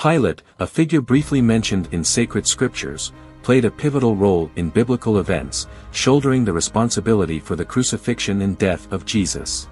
Pilate, a figure briefly mentioned in sacred scriptures, played a pivotal role in biblical events, shouldering the responsibility for the crucifixion and death of Jesus.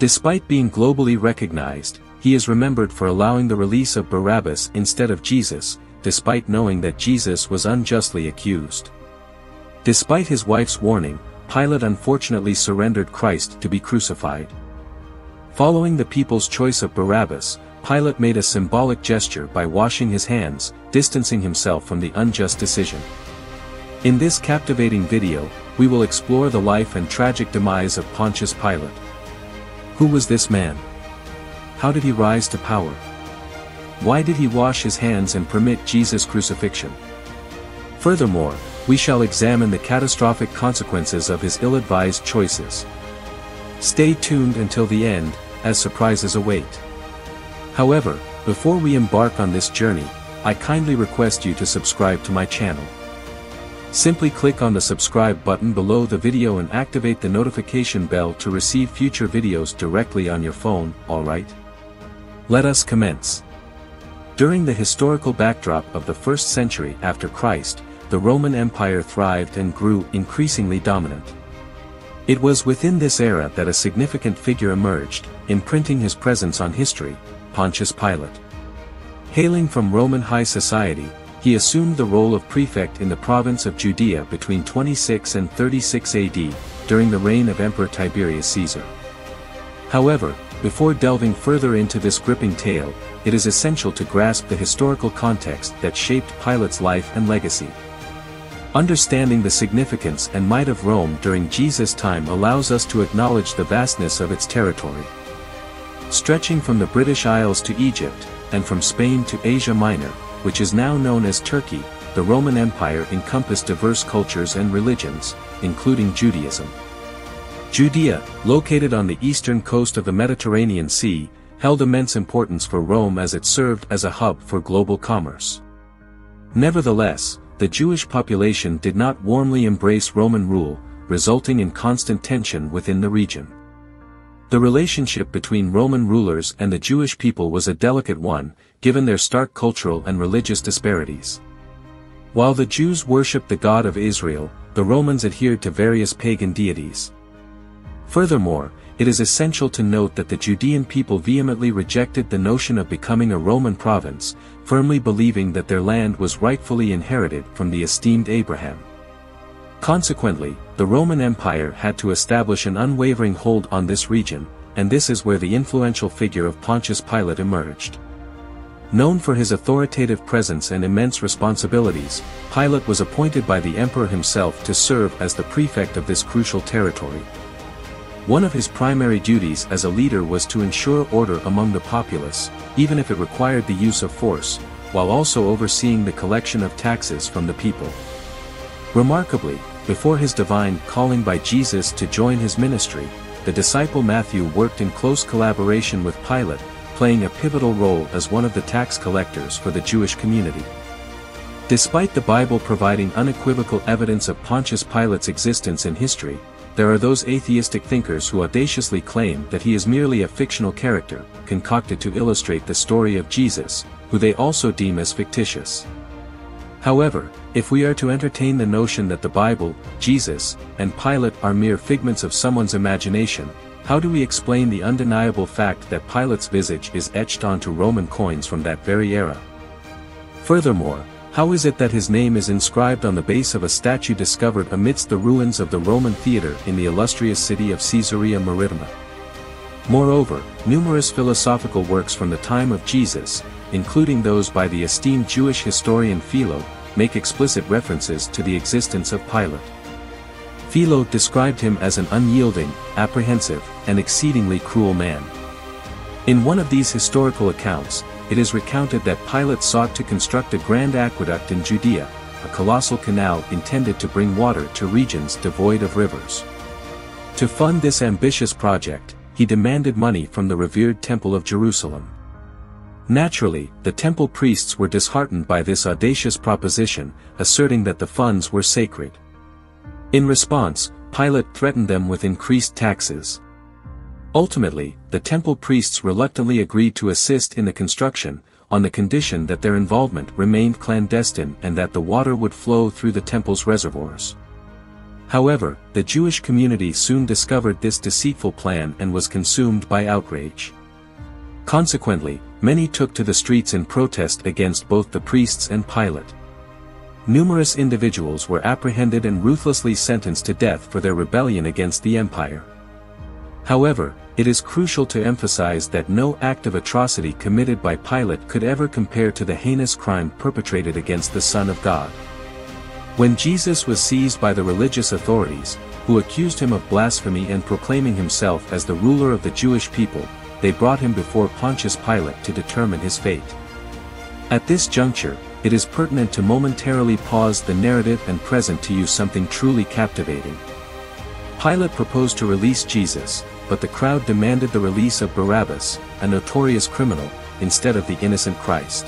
Despite being globally recognized, he is remembered for allowing the release of Barabbas instead of Jesus, despite knowing that Jesus was unjustly accused. Despite his wife's warning, Pilate unfortunately surrendered Christ to be crucified. Following the people's choice of Barabbas, Pilate made a symbolic gesture by washing his hands, distancing himself from the unjust decision. In this captivating video, we will explore the life and tragic demise of Pontius Pilate. Who was this man? How did he rise to power? Why did he wash his hands and permit Jesus' crucifixion? Furthermore, we shall examine the catastrophic consequences of his ill-advised choices. Stay tuned until the end, as surprises await. However, before we embark on this journey, I kindly request you to subscribe to my channel. Simply click on the subscribe button below the video and activate the notification bell to receive future videos directly on your phone, alright? Let us commence. During the historical backdrop of the first century after Christ, the Roman Empire thrived and grew increasingly dominant. It was within this era that a significant figure emerged, imprinting his presence on history: Pontius Pilate. Hailing from Roman high society, he assumed the role of prefect in the province of Judea between 26 and 36 AD, during the reign of Emperor Tiberius Caesar. However, before delving further into this gripping tale, it is essential to grasp the historical context that shaped Pilate's life and legacy. Understanding the significance and might of Rome during Jesus' time allows us to acknowledge the vastness of its territory. Stretching from the British Isles to Egypt, and from Spain to Asia Minor, which is now known as Turkey, the Roman Empire encompassed diverse cultures and religions, including Judaism. Judea, located on the eastern coast of the Mediterranean Sea, held immense importance for Rome as it served as a hub for global commerce. Nevertheless, the Jewish population did not warmly embrace Roman rule, resulting in constant tension within the region. The relationship between Roman rulers and the Jewish people was a delicate one, given their stark cultural and religious disparities. While the Jews worshipped the God of Israel, the Romans adhered to various pagan deities. Furthermore, it is essential to note that the Judean people vehemently rejected the notion of becoming a Roman province, firmly believing that their land was rightfully inherited from the esteemed Abraham. Consequently, the Roman Empire had to establish an unwavering hold on this region, and this is where the influential figure of Pontius Pilate emerged. Known for his authoritative presence and immense responsibilities, Pilate was appointed by the emperor himself to serve as the prefect of this crucial territory. One of his primary duties as a leader was to ensure order among the populace, even if it required the use of force, while also overseeing the collection of taxes from the people. Remarkably, before his divine calling by Jesus to join his ministry, the disciple Matthew worked in close collaboration with Pilate, playing a pivotal role as one of the tax collectors for the Jewish community. Despite the Bible providing unequivocal evidence of Pontius Pilate's existence in history, there are those atheistic thinkers who audaciously claim that he is merely a fictional character, concocted to illustrate the story of Jesus, who they also deem as fictitious. However, if we are to entertain the notion that the Bible, Jesus, and Pilate are mere figments of someone's imagination, how do we explain the undeniable fact that Pilate's visage is etched onto Roman coins from that very era? Furthermore, how is it that his name is inscribed on the base of a statue discovered amidst the ruins of the Roman theater in the illustrious city of Caesarea Maritima? Moreover, numerous philosophical works from the time of Jesus, including those by the esteemed Jewish historian Philo, make explicit references to the existence of Pilate. Philo described him as an unyielding, apprehensive, and exceedingly cruel man. In one of these historical accounts, it is recounted that Pilate sought to construct a grand aqueduct in Judea, a colossal canal intended to bring water to regions devoid of rivers. To fund this ambitious project, he demanded money from the revered Temple of Jerusalem. Naturally, the temple priests were disheartened by this audacious proposition, asserting that the funds were sacred. In response, Pilate threatened them with increased taxes. Ultimately, the temple priests reluctantly agreed to assist in the construction, on the condition that their involvement remained clandestine and that the water would flow through the temple's reservoirs. However, the Jewish community soon discovered this deceitful plan and was consumed by outrage. Consequently, many took to the streets in protest against both the priests and Pilate. Numerous individuals were apprehended and ruthlessly sentenced to death for their rebellion against the empire. However, it is crucial to emphasize that no act of atrocity committed by Pilate could ever compare to the heinous crime perpetrated against the Son of God. When Jesus was seized by the religious authorities, who accused him of blasphemy and proclaiming himself as the ruler of the Jewish people, they brought him before Pontius Pilate to determine his fate. At this juncture, it is pertinent to momentarily pause the narrative and present to you something truly captivating. Pilate proposed to release Jesus, but the crowd demanded the release of Barabbas, a notorious criminal, instead of the innocent Christ.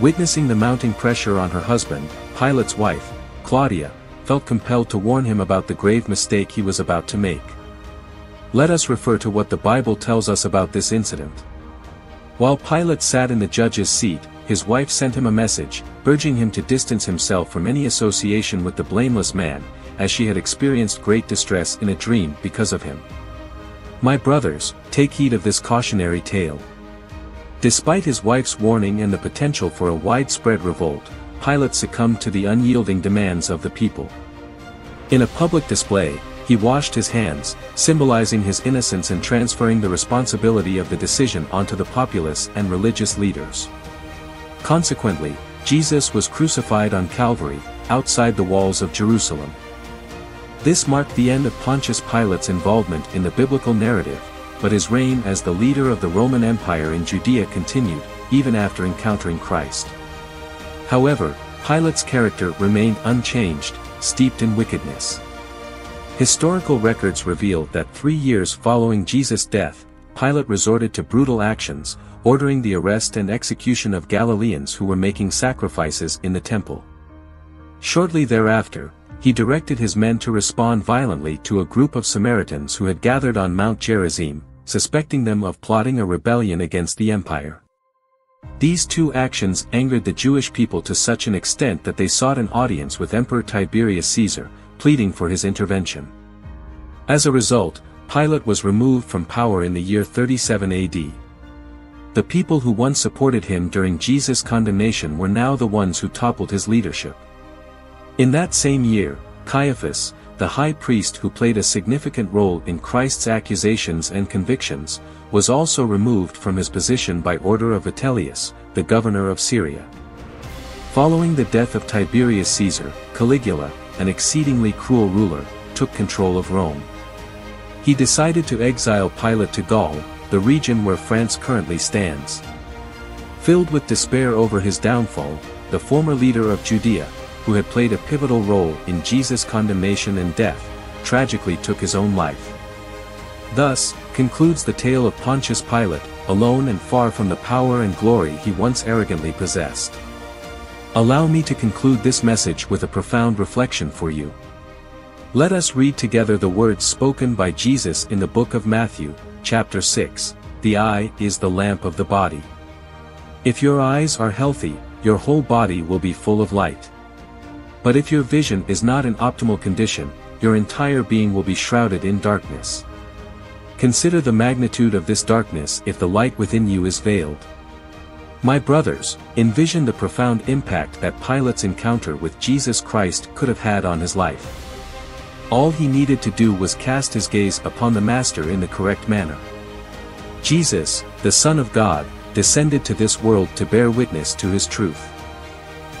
Witnessing the mounting pressure on her husband, Pilate's wife, Claudia, felt compelled to warn him about the grave mistake he was about to make. Let us refer to what the Bible tells us about this incident. While Pilate sat in the judge's seat, his wife sent him a message, urging him to distance himself from any association with the blameless man, as she had experienced great distress in a dream because of him. My brothers, take heed of this cautionary tale. Despite his wife's warning and the potential for a widespread revolt, Pilate succumbed to the unyielding demands of the people. In a public display, he washed his hands, symbolizing his innocence and transferring the responsibility of the decision onto the populace and religious leaders. Consequently, Jesus was crucified on Calvary, outside the walls of Jerusalem. This marked the end of Pontius Pilate's involvement in the biblical narrative, but his reign as the leader of the Roman Empire in Judea continued, even after encountering Christ. However, Pilate's character remained unchanged, steeped in wickedness. Historical records reveal that 3 years following Jesus' death, Pilate resorted to brutal actions, ordering the arrest and execution of Galileans who were making sacrifices in the temple. Shortly thereafter, he directed his men to respond violently to a group of Samaritans who had gathered on Mount Gerizim, suspecting them of plotting a rebellion against the empire. These two actions angered the Jewish people to such an extent that they sought an audience with Emperor Tiberius Caesar, pleading for his intervention. As a result, Pilate was removed from power in the year 37 AD. The people who once supported him during Jesus' condemnation were now the ones who toppled his leadership. In that same year, Caiaphas, the high priest who played a significant role in Christ's accusations and convictions, was also removed from his position by order of Vitellius, the governor of Syria. Following the death of Tiberius Caesar, Caligula, an exceedingly cruel ruler, took control of Rome. He decided to exile Pilate to Gaul, the region where France currently stands. Filled with despair over his downfall, the former leader of Judea, who had played a pivotal role in Jesus' condemnation and death, tragically took his own life. Thus concludes the tale of Pontius Pilate, alone and far from the power and glory he once arrogantly possessed. Allow me to conclude this message with a profound reflection for you. Let us read together the words spoken by Jesus in the book of Matthew, chapter 6, "The eye is the lamp of the body. If your eyes are healthy, your whole body will be full of light. But if your vision is not in optimal condition, your entire being will be shrouded in darkness. Consider the magnitude of this darkness if the light within you is veiled." My brothers, envision the profound impact that Pilate's encounter with Jesus Christ could have had on his life. All he needed to do was cast his gaze upon the Master in the correct manner. Jesus, the Son of God, descended to this world to bear witness to his truth.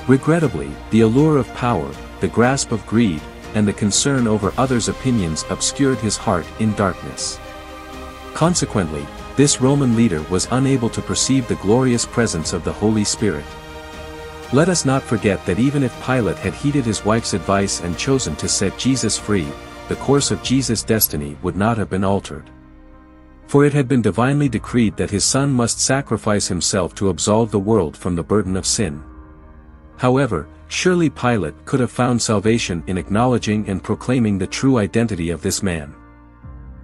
Regrettably, the allure of power, the grasp of greed, and the concern over others' opinions obscured his heart in darkness. Consequently, this Roman leader was unable to perceive the glorious presence of the Holy Spirit. Let us not forget that even if Pilate had heeded his wife's advice and chosen to set Jesus free, the course of Jesus' destiny would not have been altered. For it had been divinely decreed that his Son must sacrifice himself to absolve the world from the burden of sin. However, surely Pilate could have found salvation in acknowledging and proclaiming the true identity of this man.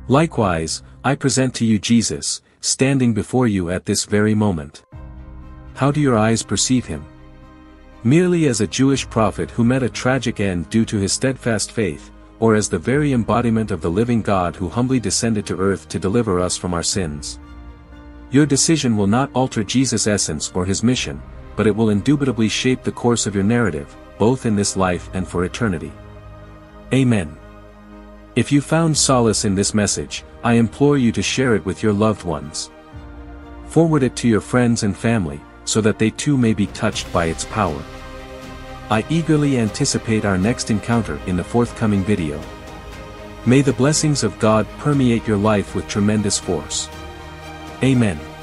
Likewise, I present to you Jesus, standing before you at this very moment. how do your eyes perceive him? Merely as a Jewish prophet who met a tragic end due to his steadfast faith, or as the very embodiment of the living God who humbly descended to earth to deliver us from our sins. Your decision will not alter Jesus' essence or his mission, but it will indubitably shape the course of your narrative, both in this life and for eternity. Amen. If you found solace in this message, I implore you to share it with your loved ones. Forward it to your friends and family, so that they too may be touched by its power. I eagerly anticipate our next encounter in the forthcoming video. May the blessings of God permeate your life with tremendous force. Amen.